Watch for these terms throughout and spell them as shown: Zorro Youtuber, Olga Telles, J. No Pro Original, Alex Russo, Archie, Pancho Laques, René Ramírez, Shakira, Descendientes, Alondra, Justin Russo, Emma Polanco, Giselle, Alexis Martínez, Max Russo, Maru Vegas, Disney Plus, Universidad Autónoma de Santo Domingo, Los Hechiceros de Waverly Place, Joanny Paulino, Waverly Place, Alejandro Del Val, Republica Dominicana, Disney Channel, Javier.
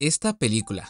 Esta película.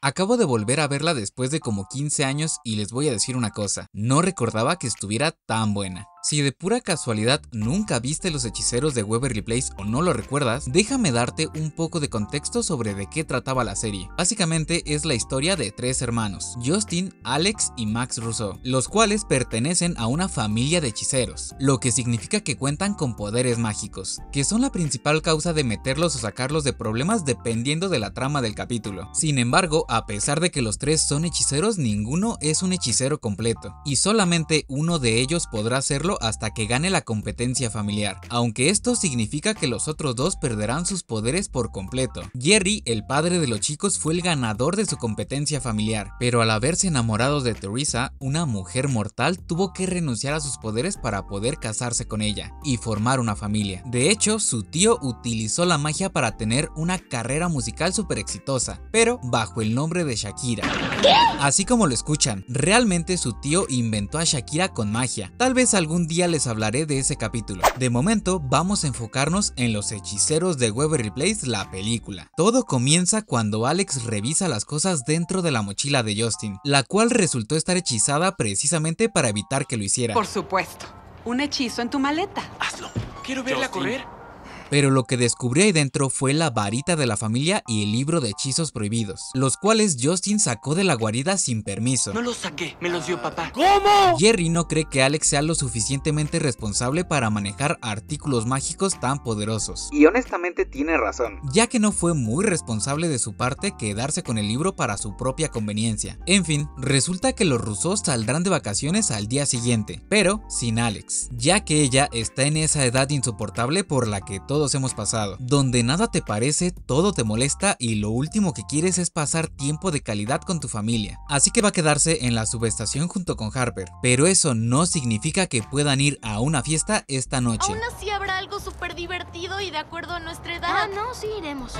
Acabo de volver a verla después de como 15 años y les voy a decir una cosa, no recordaba que estuviera tan buena. Si de pura casualidad nunca viste Los Hechiceros de Waverly Place o no lo recuerdas, déjame darte un poco de contexto sobre de qué trataba la serie. Básicamente es la historia de tres hermanos, Justin, Alex y Max Russo, los cuales pertenecen a una familia de hechiceros, lo que significa que cuentan con poderes mágicos, que son la principal causa de meterlos o sacarlos de problemas dependiendo de la trama del capítulo. Sin embargo, a pesar de que los tres son hechiceros, ninguno es un hechicero completo, y solamente uno de ellos podrá serlo hasta que gane la competencia familiar, aunque esto significa que los otros dos perderán sus poderes por completo. Jerry, el padre de los chicos, fue el ganador de su competencia familiar, pero al haberse enamorado de Teresa, una mujer mortal, tuvo que renunciar a sus poderes para poder casarse con ella y formar una familia. De hecho, su tío utilizó la magia para tener una carrera musical súper exitosa, pero bajo el nombre de Shakira. Así como lo escuchan, realmente su tío inventó a Shakira con magia. Tal vez algún día les hablaré de ese capítulo. De momento vamos a enfocarnos en Los Hechiceros de Waverly Place, la película. Todo comienza cuando Alex revisa las cosas dentro de la mochila de Justin, la cual resultó estar hechizada precisamente para evitar que lo hiciera. Por supuesto, un hechizo en tu maleta. Hazlo, quiero verla correr. Pero lo que descubrió ahí dentro fue la varita de la familia y el libro de hechizos prohibidos, los cuales Justin sacó de la guarida sin permiso. No los saqué, me los dio papá. ¿Cómo? Jerry no cree que Alex sea lo suficientemente responsable para manejar artículos mágicos tan poderosos. Y honestamente tiene razón, ya que no fue muy responsable de su parte quedarse con el libro para su propia conveniencia. En fin, resulta que los Russo saldrán de vacaciones al día siguiente, pero sin Alex, ya que ella está en esa edad insoportable por la que todos hemos pasado, donde nada te parece, todo te molesta y lo último que quieres es pasar tiempo de calidad con tu familia. Así que va a quedarse en la subestación junto con Harper, pero eso no significa que puedan ir a una fiesta esta noche. Aún así habrá algo súper divertido y de acuerdo a nuestra edad. Ah, no, sí iremos.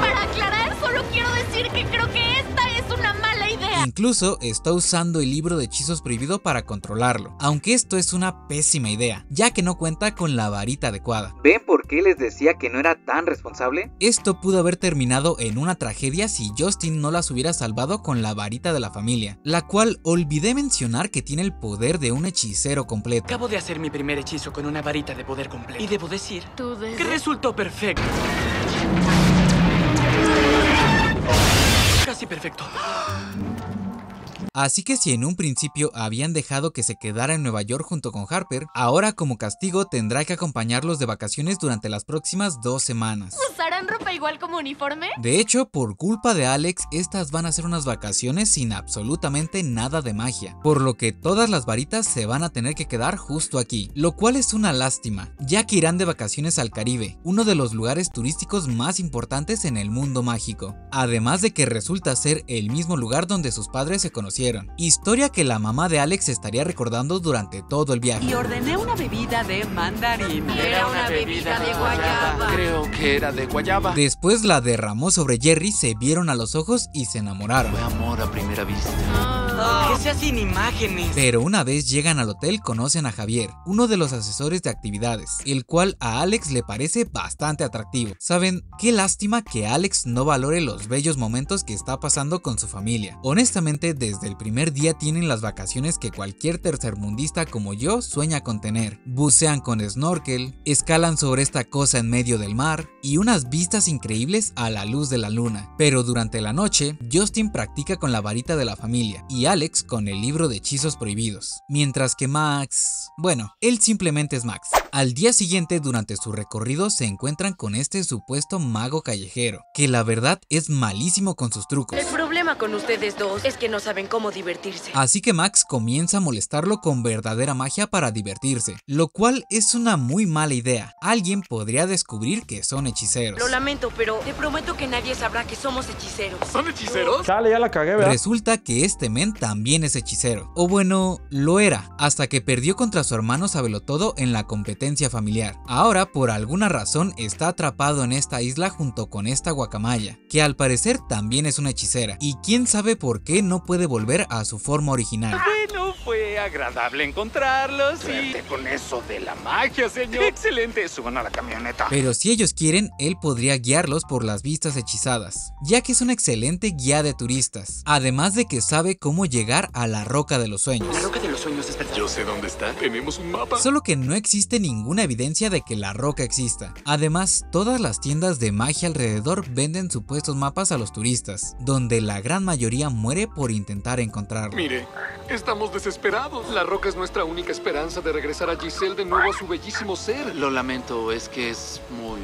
Para aclarar, solo quiero decir que creo que esta es una mala idea. Incluso está usando el libro de hechizos prohibido para controlarlo, aunque esto es una pésima idea, ya que no cuenta con la varita adecuada. ¿Ven por qué les decía que no era tan responsable? Esto pudo haber terminado en una tragedia si Justin no las hubiera salvado con la varita de la familia, la cual olvidé mencionar que tiene el poder de un hechicero completo. Acabo de hacer mi primer hechizo con una varita de poder completo y debo decir que resultó perfecto. Casi perfecto. Así que si en un principio habían dejado que se quedara en Nueva York junto con Harper, ahora como castigo tendrá que acompañarlos de vacaciones durante las próximas 2 semanas. ¿Usarán ropa igual como uniforme? De hecho, por culpa de Alex, estas van a ser unas vacaciones sin absolutamente nada de magia, por lo que todas las varitas se van a tener que quedar justo aquí, lo cual es una lástima, ya que irán de vacaciones al Caribe, uno de los lugares turísticos más importantes en el mundo mágico, además de que resulta ser el mismo lugar donde sus padres se conocieron. Historia que la mamá de Alex estaría recordando durante todo el viaje. Y ordené una bebida de mandarín. Era una bebida de guayaba. Creo que era de guayaba. Después la derramó sobre Jerry, se vieron a los ojos y se enamoraron. Fue amor a primera vista. Que sea sin imágenes. Pero una vez llegan al hotel, conocen a Javier, uno de los asesores de actividades, el cual a Alex le parece bastante atractivo. ¿Saben? Qué lástima que Alex no valore los bellos momentos que está pasando con su familia. Honestamente, desde el primer día tienen las vacaciones que cualquier tercermundista como yo sueña con tener. Bucean con snorkel, escalan sobre esta cosa en medio del mar y unas vistas increíbles a la luz de la luna. Pero durante la noche, Justin practica con la varita de la familia y Alex con el libro de hechizos prohibidos, mientras que Max... bueno, él simplemente es Max. Al día siguiente, durante su recorrido, se encuentran con este supuesto mago callejero, que la verdad es malísimo con sus trucos. El problema con ustedes dos es que no saben cómo divertirse. Así que Max comienza a molestarlo con verdadera magia para divertirse, lo cual es una muy mala idea. Alguien podría descubrir que son hechiceros. Lo lamento, pero te prometo que nadie sabrá que somos hechiceros. ¿Son hechiceros? Chale, ya la cagué, ¿verdad? Resulta que este men también es hechicero. O bueno, lo era, hasta que perdió contra su hermano Sabelotodo en la competencia familiar. Ahora, por alguna razón, está atrapado en esta isla junto con esta guacamaya, que al parecer también es una hechicera. Y quién sabe por qué no puede volver volver a su forma original. Bueno, fue agradable encontrarlos y... Suerte con eso de la magia, señor. Excelente, suban a la camioneta. Pero si ellos quieren, él podría guiarlos por las vistas hechizadas, ya que es un excelente guía de turistas, además de que sabe cómo llegar a la Roca de los Sueños. La Roca de los Sueños es verdad. Yo sé dónde está, tenemos un mapa. Solo que no existe ninguna evidencia de que la roca exista. Además, todas las tiendas de magia alrededor venden supuestos mapas a los turistas, donde la gran mayoría muere por intentar encontrarlo. Mire, estamos desesperados. La roca es nuestra única esperanza de regresar a Giselle de nuevo a su bellísimo ser. Lo lamento, es que es muy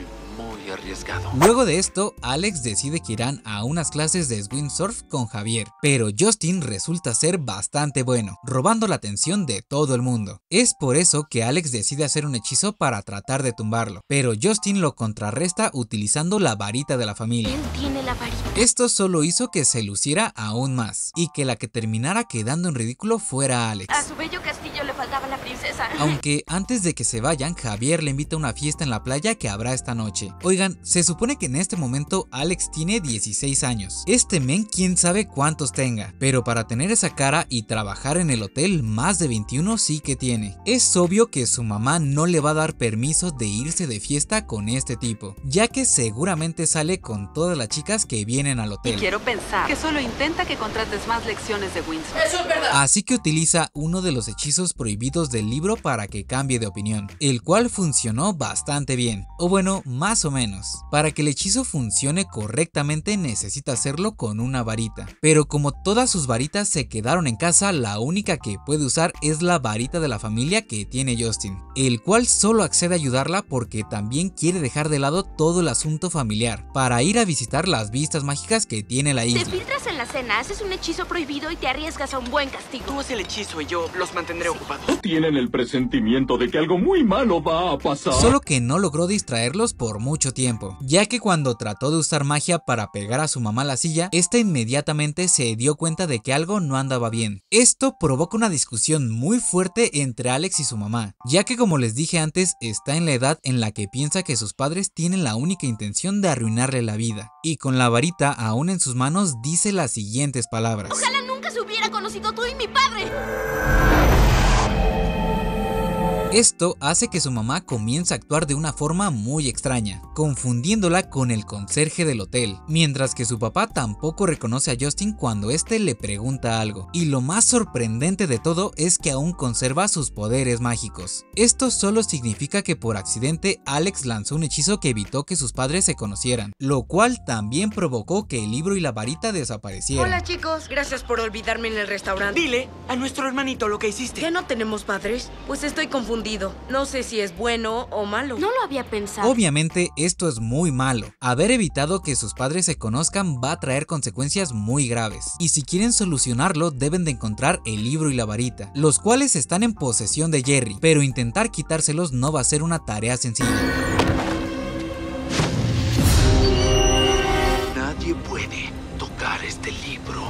arriesgado. Luego de esto, Alex decide que irán a unas clases de windsurf con Javier, pero Justin resulta ser bastante bueno, robando la atención de todo el mundo. Es por eso que Alex decide hacer un hechizo para tratar de tumbarlo, pero Justin lo contrarresta utilizando la varita de la familia. ¿Quién tiene la varita? Esto solo hizo que se luciera aún más, y que la que terminara quedando en ridículo fuera Alex. A su bello castillo le faltaba la princesa. Aunque antes de que se vayan, Javier le invita a una fiesta en la playa que habrá esta noche. Oigan, se supone que en este momento Alex tiene 16 años. Este men quién sabe cuántos tenga, pero para tener esa cara y trabajar en el hotel, más de 21 sí que tiene. Es obvio que su mamá no le va a dar permiso de irse de fiesta con este tipo, ya que seguramente sale con todas las chicas que vienen al hotel. Y quiero pensar que solo intenta que contrates más lecciones de Winston. Eso es verdad. Así que utiliza uno de los hechizos prohibidos del libro para que cambie de opinión, el cual funcionó bastante bien, o bueno, más o menos. Para que el hechizo funcione correctamente necesita hacerlo con una varita, pero como todas sus varitas se quedaron en casa, la única que puede usar es la varita de la familia que tiene Justin, el cual solo accede a ayudarla porque también quiere dejar de lado todo el asunto familiar para ir a visitar las vistas mágicas que tiene la isla. Te filtras en la cena, haces un hechizo prohibido y te arriesgas a un buen castigo. Tú haces el hechizo y yo los mantendré ocupados. Tienen el presentimiento de que algo muy malo va a pasar. Solo que no logró distraerlos por mucho tiempo, ya que cuando trató de usar magia para pegar a su mamá a la silla, esta inmediatamente se dio cuenta de que algo no andaba bien. Esto provoca una discusión muy fuerte entre Alex y su mamá, ya que como les dije antes, está en la edad en la que piensa que sus padres tienen la única intención de arruinarle la vida, y con la varita aún en sus manos dice las siguientes palabras: ojalá nunca se hubiera conocido tú y mi padre. Esto hace que su mamá comience a actuar de una forma muy extraña, confundiéndola con el conserje del hotel, mientras que su papá tampoco reconoce a Justin cuando este le pregunta algo, y lo más sorprendente de todo es que aún conserva sus poderes mágicos. Esto solo significa que por accidente Alex lanzó un hechizo que evitó que sus padres se conocieran, lo cual también provocó que el libro y la varita desaparecieran. Hola chicos, gracias por olvidarme en el restaurante. Dile a nuestro hermanito lo que hiciste. ¿Ya no tenemos padres? Pues estoy confundida. No sé si es bueno o malo. No lo había pensado. Obviamente esto es muy malo. Haber evitado que sus padres se conozcan va a traer consecuencias muy graves, y si quieren solucionarlo deben de encontrar el libro y la varita, los cuales están en posesión de Jerry, pero intentar quitárselos no va a ser una tarea sencilla. Nadie puede tocar este libro.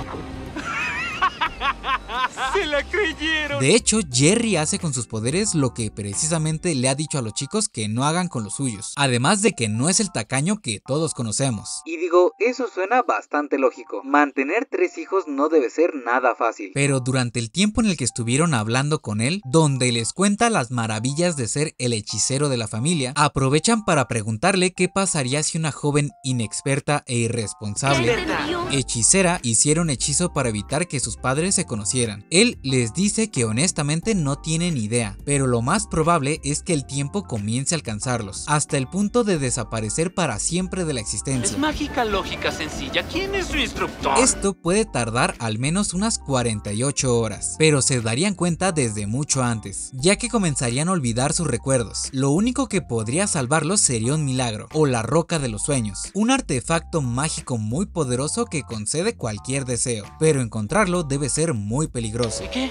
¡Se la creyeron! De hecho, Jerry hace con sus poderes lo que precisamente le ha dicho a los chicos que no hagan con los suyos, además de que no es el tacaño que todos conocemos. Y digo, eso suena bastante lógico. Mantener 3 hijos no debe ser nada fácil. Pero durante el tiempo en el que estuvieron hablando con él, donde les cuenta las maravillas de ser el hechicero de la familia, aprovechan para preguntarle qué pasaría si una joven inexperta e irresponsable hechicera hiciera un hechizo para evitar que sus padres se conocieran. Él les dice que honestamente no tienen idea, pero lo más probable es que el tiempo comience a alcanzarlos, hasta el punto de desaparecer para siempre de la existencia. Es mágica lógica sencilla. ¿Quién es su instructor? Esto puede tardar al menos unas 48 horas, pero se darían cuenta desde mucho antes, ya que comenzarían a olvidar sus recuerdos. Lo único que podría salvarlos sería un milagro, o la Roca de los Sueños, un artefacto mágico muy poderoso que concede cualquier deseo, pero encontrarlo debe ser muy peligroso. ¿Qué?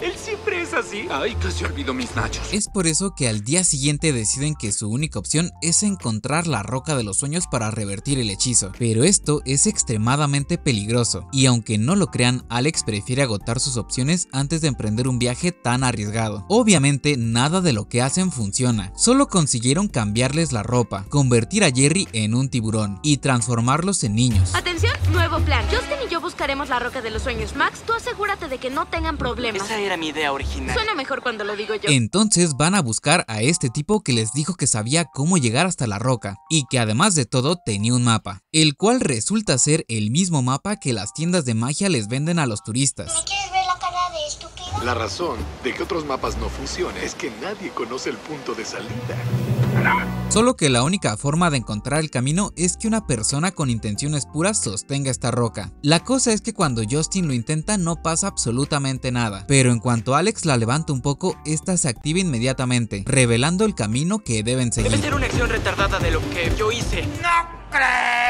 Él siempre es así. así? Ay, casi olvido mis nachos. Es por eso que al día siguiente deciden que su única opción es encontrar la roca de los sueños para revertir el hechizo. Pero esto es extremadamente peligroso, y aunque no lo crean, Alex prefiere agotar sus opciones antes de emprender un viaje tan arriesgado. Obviamente nada de lo que hacen funciona, solo consiguieron cambiarles la ropa, convertir a Jerry en un tiburón y transformarlos en niños. Atención, nuevo plan. Justin y yo buscaremos la roca de los sueños. Max, tú asegúrate de que no tengan problemas. Esa era mi idea original. Suena mejor cuando lo digo yo. Entonces van a buscar a este tipo que les dijo que sabía cómo llegar hasta la roca y que además de todo tenía un mapa, el cual resulta ser el mismo mapa que las tiendas de magia les venden a los turistas. ¿Me quieres ver la cara de estúpido? La razón de que otros mapas no funcionan es que nadie conoce el punto de salida. Solo que la única forma de encontrar el camino es que una persona con intenciones puras sostenga esta roca. La cosa es que cuando Justin lo intenta no pasa absolutamente nada, pero en cuanto Alex la levanta un poco, esta se activa inmediatamente, revelando el camino que deben seguir. Debe ser una acción retardada de lo que yo hice. ¡No!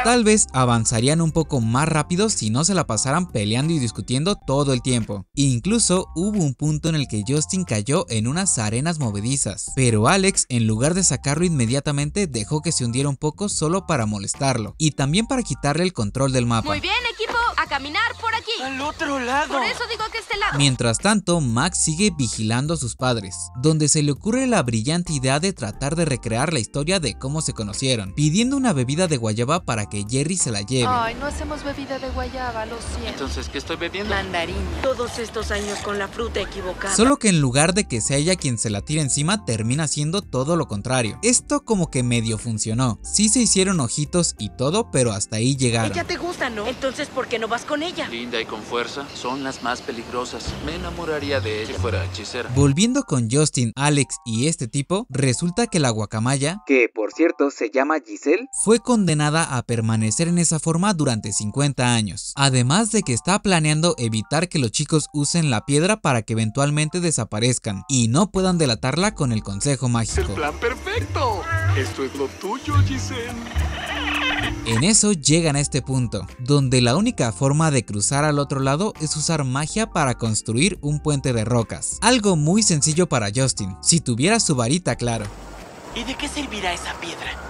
Tal vez avanzarían un poco más rápido si no se la pasaran peleando y discutiendo todo el tiempo. Incluso hubo un punto en el que Justin cayó en unas arenas movedizas, pero Alex, en lugar de sacarlo inmediatamente, dejó que se hundiera un poco solo para molestarlo y también para quitarle el control del mapa. Muy bien, equipo, a caminar por aquí. Al otro lado. Por eso digo que este lado. Mientras tanto, Max sigue vigilando a sus padres, donde se le ocurre la brillante idea de tratar de recrear la historia de cómo se conocieron, pidiendo una bebida de guayaba para que Jerry se la lleve. Ay, no hacemos bebida de guayaba, lo siento. Entonces, ¿qué estoy bebiendo? Mandarín. Todos estos años con la fruta equivocada. Solo que en lugar de que sea ella quien se la tire encima, termina siendo todo lo contrario. Esto como que medio funcionó. Sí se hicieron ojitos y todo, pero hasta ahí llegaron. Ella te gusta, ¿no? Entonces, ¿por qué no vas con ella? Linda y con fuerza, son las más peligrosas. Me enamoraría de ella si fuera hechicera. Volviendo con Justin, Alex y este tipo, resulta que la guacamaya, que por cierto se llama Giselle, fue condenada a permanecer en esa forma durante 50 años, además de que está planeando evitar que los chicos usen la piedra para que eventualmente desaparezcan y no puedan delatarla con el consejo mágico. ¡Es el plan perfecto! Esto es lo tuyo, Giselle. En eso llegan a este punto, donde la única forma de cruzar al otro lado es usar magia para construir un puente de rocas, algo muy sencillo para Justin, si tuviera su varita, claro. ¿Y de qué servirá esa piedra?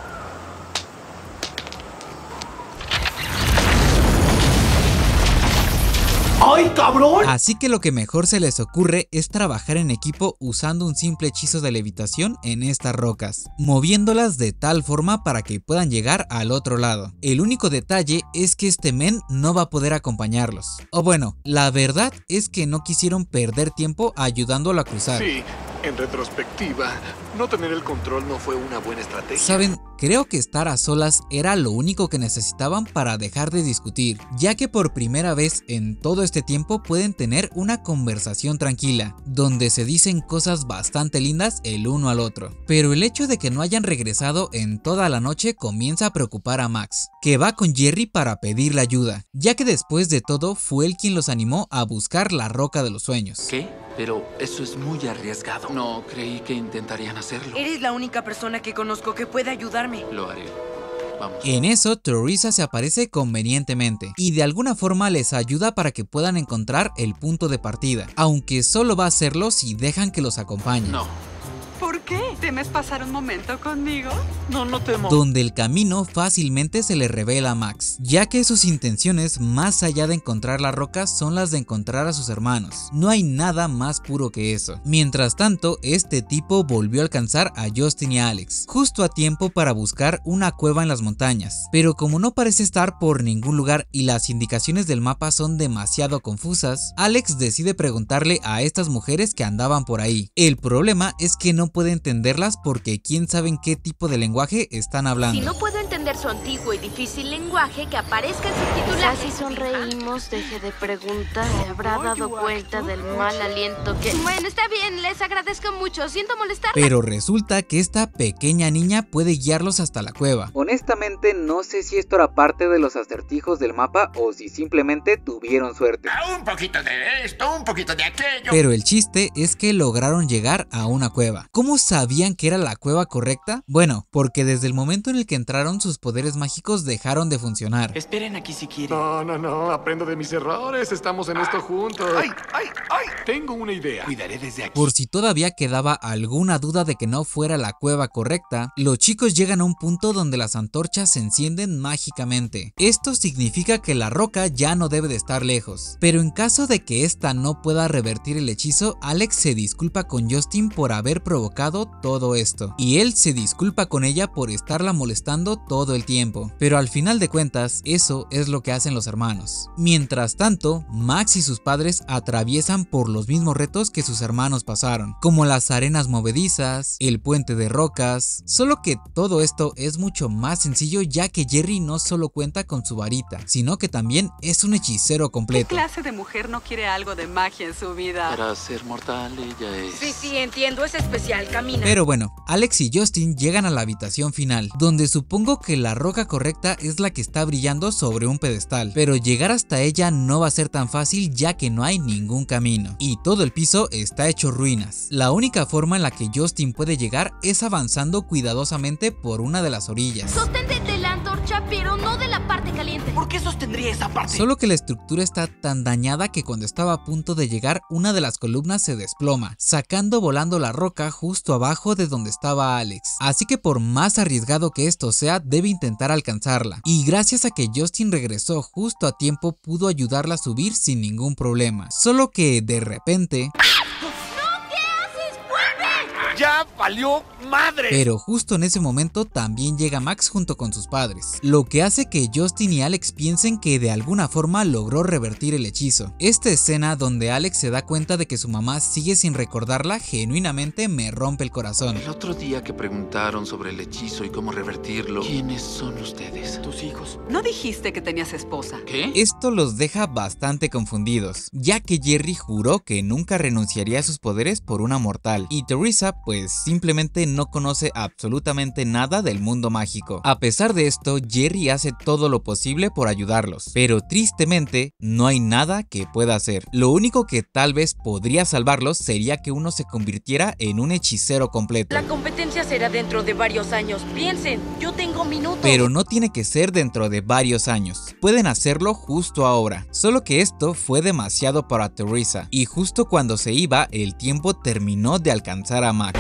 ¡Ay, cabrón! Así que lo que mejor se les ocurre es trabajar en equipo usando un simple hechizo de levitación en estas rocas, moviéndolas de tal forma para que puedan llegar al otro lado. El único detalle es que este men no va a poder acompañarlos. O bueno, la verdad es que no quisieron perder tiempo ayudándolo a cruzar. Sí, en retrospectiva, no tener el control no fue una buena estrategia. ¿Saben? Creo que estar a solas era lo único que necesitaban para dejar de discutir, ya que por primera vez en todo este tiempo pueden tener una conversación tranquila, donde se dicen cosas bastante lindas el uno al otro. Pero el hecho de que no hayan regresado en toda la noche comienza a preocupar a Max, que va con Jerry para pedirle ayuda, ya que después de todo fue él quien los animó a buscar la roca de los sueños. ¿Qué? Pero eso es muy arriesgado. No creí que intentarían hacerlo. Eres la única persona que conozco que puede ayudar. Lo haré. Vamos. En eso, Teresa se aparece convenientemente y de alguna forma les ayuda para que puedan encontrar el punto de partida, aunque solo va a hacerlo si dejan que los acompañen. No. ¿Por qué? ¿Temes pasar un momento conmigo? No, no temo. Donde el camino fácilmente se le revela a Max, ya que sus intenciones, más allá de encontrar la roca, son las de encontrar a sus hermanos. No hay nada más puro que eso. Mientras tanto, este tipo volvió a alcanzar a Justin y a Alex, justo a tiempo para buscar una cueva en las montañas. Pero como no parece estar por ningún lugar y las indicaciones del mapa son demasiado confusas, Alex decide preguntarle a estas mujeres que andaban por ahí. El problema es que no puede entenderlas porque quién sabe en qué tipo de lenguaje están hablando. Si no puedo entender su antiguo y difícil lenguaje, que aparezca el subtitular. Si sonreímos, deje de preguntar. ¿Se habrá dado cuenta del mal aliento que...? Bueno, está bien, les agradezco mucho, siento molestarla. Pero resulta que esta pequeña niña puede guiarlos hasta la cueva. Honestamente, no sé si esto era parte de los acertijos del mapa o si simplemente tuvieron suerte. Un poquito de esto, un poquito de aquello. Pero el chiste es que lograron llegar a una cueva. ¿Cómo sabían que era la cueva correcta? Bueno, porque desde el momento en el que entraron sus sus poderes mágicos dejaron de funcionar. Esperen aquí si quieren. No, aprendo de mis errores, estamos en esto juntos. ¡Ay! Tengo una idea. Cuidaré desde aquí. Por si todavía quedaba alguna duda de que no fuera la cueva correcta, los chicos llegan a un punto donde las antorchas se encienden mágicamente. Esto significa que la roca ya no debe de estar lejos. Pero en caso de que esta no pueda revertir el hechizo, Alex se disculpa con Justin por haber provocado todo esto. Y él se disculpa con ella por estarla molestando todo el tiempo. Pero al final de cuentas, eso es lo que hacen los hermanos. Mientras tanto, Max y sus padres atraviesan por los mismos retos que sus hermanos pasaron, como las arenas movedizas, el puente de rocas, solo que todo esto es mucho más sencillo ya que Jerry no solo cuenta con su varita, sino que también es un hechicero completo. ¿Qué clase de mujer no quiere algo de magia en su vida? Para ser mortal ella es... Sí, entiendo, es especial, camina. Pero bueno, Alex y Justin llegan a la habitación final, donde supongo que la roca correcta es la que está brillando sobre un pedestal, pero llegar hasta ella no va a ser tan fácil ya que no hay ningún camino, y todo el piso está hecho ruinas. La única forma en la que Justin puede llegar es avanzando cuidadosamente por una de las orillas. Sostente de la antorcha, pero no de la parte caliente. ¿Por qué sostendría esa parte? Solo que la estructura está tan dañada que cuando estaba a punto de llegar, una de las columnas se desploma, sacando volando la roca justo abajo de donde estaba Alex. Así que por más arriesgado que esto sea, debe intentar alcanzarla. Y gracias a que Justin regresó justo a tiempo, pudo ayudarla a subir sin ningún problema. Solo que de repente... ¡Ya valió madre! Pero justo en ese momento también llega Max junto con sus padres, lo que hace que Justin y Alex piensen que de alguna forma logró revertir el hechizo. Esta escena donde Alex se da cuenta de que su mamá sigue sin recordarla genuinamente me rompe el corazón. El otro día que preguntaron sobre el hechizo y cómo revertirlo, ¿quiénes son ustedes? Tus hijos. ¿No dijiste que tenías esposa? ¿Qué? Esto los deja bastante confundidos, ya que Jerry juró que nunca renunciaría a sus poderes por una mortal, y Teresa pues simplemente no conoce absolutamente nada del mundo mágico. A pesar de esto, Jerry hace todo lo posible por ayudarlos, pero tristemente no hay nada que pueda hacer. Lo único que tal vez podría salvarlos sería que uno se convirtiera en un hechicero completo. La competencia será dentro de varios años, piensen, yo tengo minutos. Pero no tiene que ser dentro de varios años, pueden hacerlo justo ahora. Solo que esto fue demasiado para Teresa, y justo cuando se iba, el tiempo terminó de alcanzar a Max.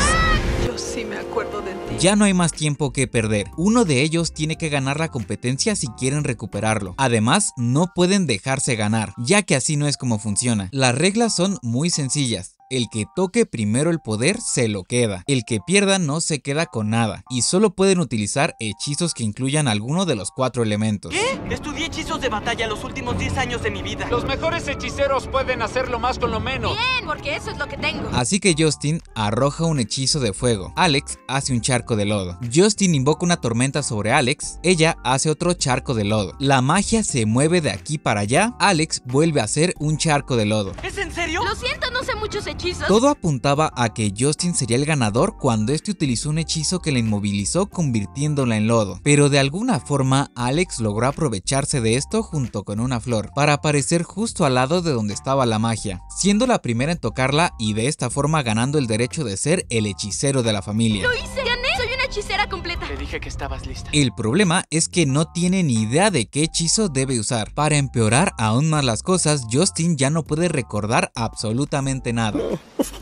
Yo sí me acuerdo de ti. Ya no hay más tiempo que perder. Uno de ellos tiene que ganar la competencia si quieren recuperarlo. Además, no pueden dejarse ganar, ya que así no es como funciona. Las reglas son muy sencillas. El que toque primero el poder se lo queda, el que pierda no se queda con nada, y solo pueden utilizar hechizos que incluyan alguno de los 4 elementos. ¿Qué? Estudié hechizos de batalla los últimos 10 años de mi vida. Los mejores hechiceros pueden hacerlo más con lo menos. Bien, porque eso es lo que tengo. Así que Justin arroja un hechizo de fuego, Alex hace un charco de lodo, Justin invoca una tormenta sobre Alex, ella hace otro charco de lodo, la magia se mueve de aquí para allá, Alex vuelve a hacer un charco de lodo. ¿Es en serio? Lo siento, no sé muchos hechizos. Todo apuntaba a que Justin sería el ganador cuando este utilizó un hechizo que la inmovilizó convirtiéndola en lodo, pero de alguna forma Alex logró aprovecharse de esto junto con una flor para aparecer justo al lado de donde estaba la magia, siendo la primera en tocarla y de esta forma ganando el derecho de ser el hechicero de la familia. ¡Lo hice! ¡Gané! ¡Soy una hechicera completa! Te dije que estabas lista. El problema es que no tiene ni idea de qué hechizo debe usar. Para empeorar aún más las cosas, Justin ya no puede recordar absolutamente nada.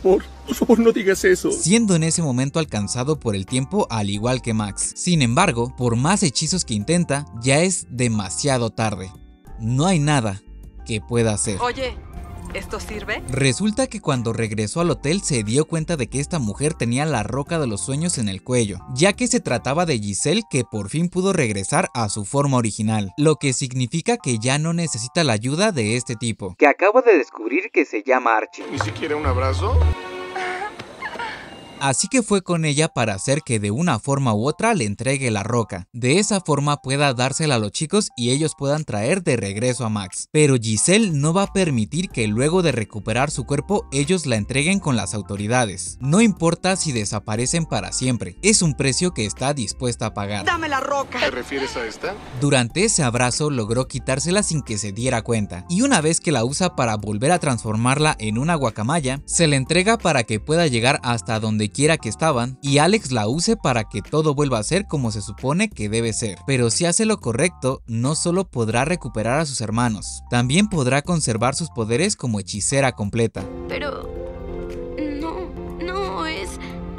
Por favor, no digas eso. Siendo en ese momento alcanzado por el tiempo al igual que Max. Sin embargo, por más hechizos que intenta, ya es demasiado tarde. No hay nada que pueda hacer. Oye, ¿esto sirve? Resulta que cuando regresó al hotel se dio cuenta de que esta mujer tenía la roca de los sueños en el cuello, ya que se trataba de Giselle, que por fin pudo regresar a su forma original, lo que significa que ya no necesita la ayuda de este tipo, que acabo de descubrir que se llama Archie. ¿Ni siquiera un abrazo? Así que fue con ella para hacer que de una forma u otra le entregue la roca. De esa forma pueda dársela a los chicos y ellos puedan traer de regreso a Max. Pero Giselle no va a permitir que luego de recuperar su cuerpo ellos la entreguen con las autoridades. No importa si desaparecen para siempre, es un precio que está dispuesta a pagar. ¡Dame la roca! ¿Te refieres a esta? Durante ese abrazo logró quitársela sin que se diera cuenta. Y una vez que la usa para volver a transformarla en una guacamaya, se la entrega para que pueda llegar hasta donde Shakira que estaban y Alex la use para que todo vuelva a ser como se supone que debe ser. Pero si hace lo correcto, no solo podrá recuperar a sus hermanos, también podrá conservar sus poderes como hechicera completa. Pero... no es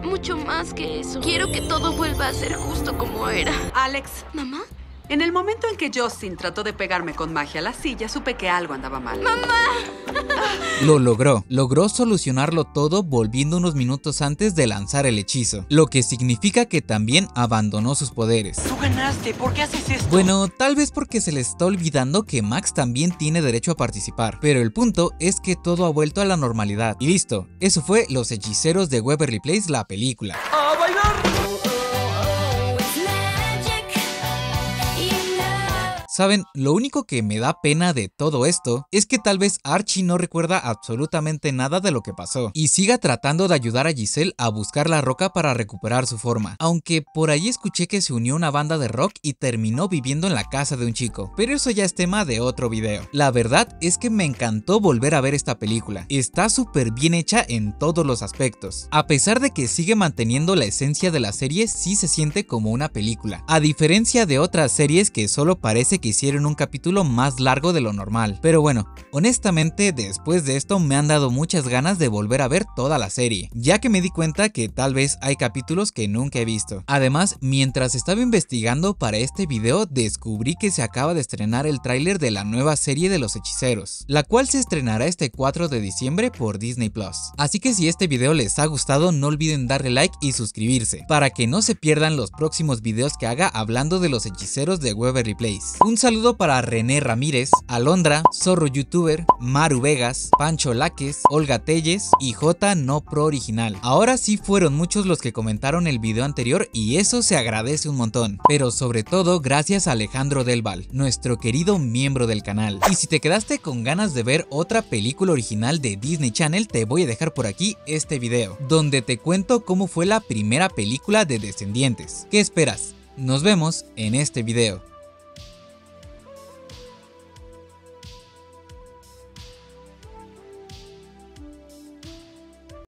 mucho más que eso. Quiero que todo vuelva a ser justo como era. Alex. ¿Mamá? En el momento en que Justin trató de pegarme con magia a la silla, supe que algo andaba mal. ¡Mamá! Lo logró. Logró solucionarlo todo volviendo unos minutos antes de lanzar el hechizo, lo que significa que también abandonó sus poderes. Tú ganaste, ¿por qué haces esto? Bueno, tal vez porque se le está olvidando que Max también tiene derecho a participar, pero el punto es que todo ha vuelto a la normalidad. Y listo, eso fue Los Hechiceros de Waverly Place, la película. ¡A bailar! Saben, lo único que me da pena de todo esto es que tal vez Archie no recuerda absolutamente nada de lo que pasó y siga tratando de ayudar a Giselle a buscar la roca para recuperar su forma, aunque por ahí escuché que se unió a una banda de rock y terminó viviendo en la casa de un chico, pero eso ya es tema de otro video. La verdad es que me encantó volver a ver esta película, está súper bien hecha en todos los aspectos. A pesar de que sigue manteniendo la esencia de la serie, sí se siente como una película, a diferencia de otras series que solo parece que hicieron un capítulo más largo de lo normal. Pero bueno, honestamente después de esto me han dado muchas ganas de volver a ver toda la serie, ya que me di cuenta que tal vez hay capítulos que nunca he visto. Además, mientras estaba investigando para este video, descubrí que se acaba de estrenar el tráiler de la nueva serie de Los Hechiceros, la cual se estrenará este 4 de diciembre por Disney Plus. Así que si este video les ha gustado, no olviden darle like y suscribirse, para que no se pierdan los próximos videos que haga hablando de Los Hechiceros de Waverly Place. Un saludo para René Ramírez, Alondra, Zorro Youtuber, Maru Vegas, Pancho Laques, Olga Telles y J. No Pro Original. Ahora sí fueron muchos los que comentaron el video anterior y eso se agradece un montón. Pero sobre todo gracias a Alejandro Del Val, nuestro querido miembro del canal. Y si te quedaste con ganas de ver otra película original de Disney Channel, te voy a dejar por aquí este video, donde te cuento cómo fue la primera película de Descendientes. ¿Qué esperas? Nos vemos en este video.